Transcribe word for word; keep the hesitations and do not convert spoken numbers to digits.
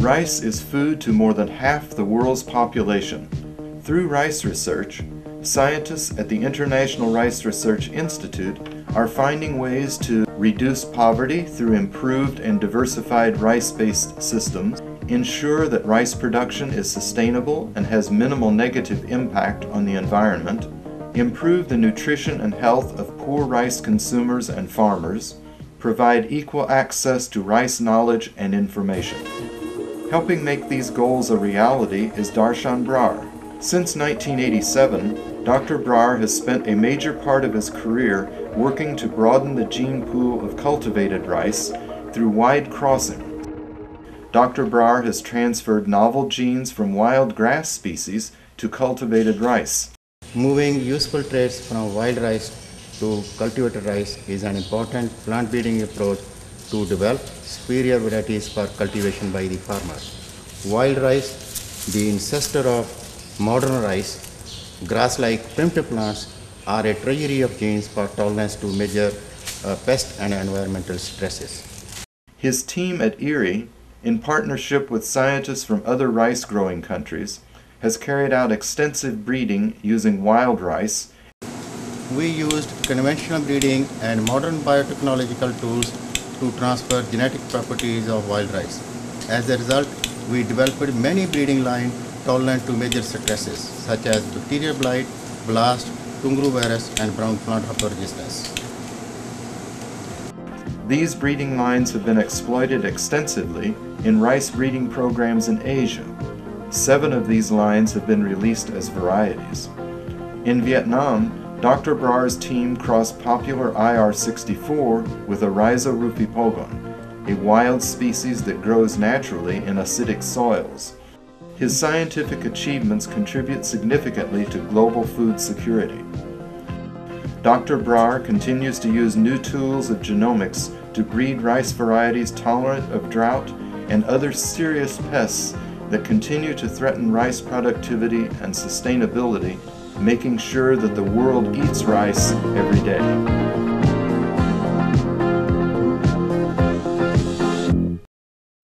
Rice is food to more than half the world's population. Through rice research, scientists at the International Rice Research Institute are finding ways to reduce poverty through improved and diversified rice-based systems, ensure that rice production is sustainable and has minimal negative impact on the environment, improve the nutrition and health of poor rice consumers and farmers, provide equal access to rice knowledge and information. Helping make these goals a reality is Darshan Brar. Since nineteen eighty-seven, Doctor Brar has spent a major part of his career working to broaden the gene pool of cultivated rice through wide crossing. Doctor Brar has transferred novel genes from wild grass species to cultivated rice. Moving useful traits from wild rice to cultivated rice is an important plant breeding approach to develop superior varieties for cultivation by the farmer. Wild rice, the ancestor of modern rice, grass-like primitive plants are a treasury of genes for tolerance to major uh, pest and environmental stresses. His team at Erie, in partnership with scientists from other rice-growing countries, has carried out extensive breeding using wild rice. We used conventional breeding and modern biotechnological tools to transfer genetic properties of wild rice. As a result, we developed many breeding lines tolerant to major stresses such as bacterial blight, blast, tunguru virus, and brown plant hopper resistance. These breeding lines have been exploited extensively in rice breeding programs in Asia. Seven of these lines have been released as varieties. In Vietnam, Doctor Brar's team crossed popular I R sixty-four with a rhizorupipogon, a wild species that grows naturally in acidic soils. His scientific achievements contribute significantly to global food security. Doctor Brar continues to use new tools of genomics to breed rice varieties tolerant of drought and other serious pests that continue to threaten rice productivity and sustainability, making sure that the world eats rice every day.